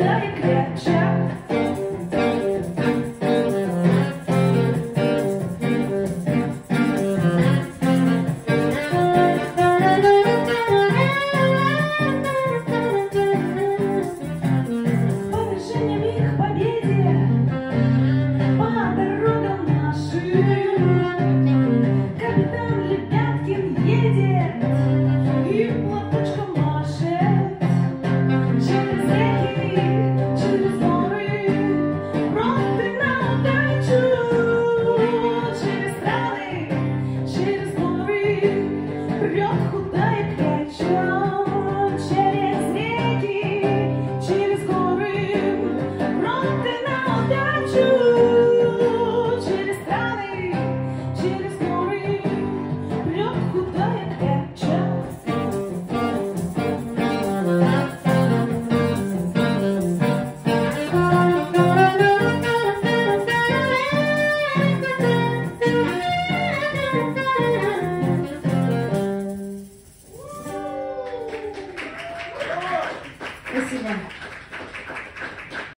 Now you can't shout.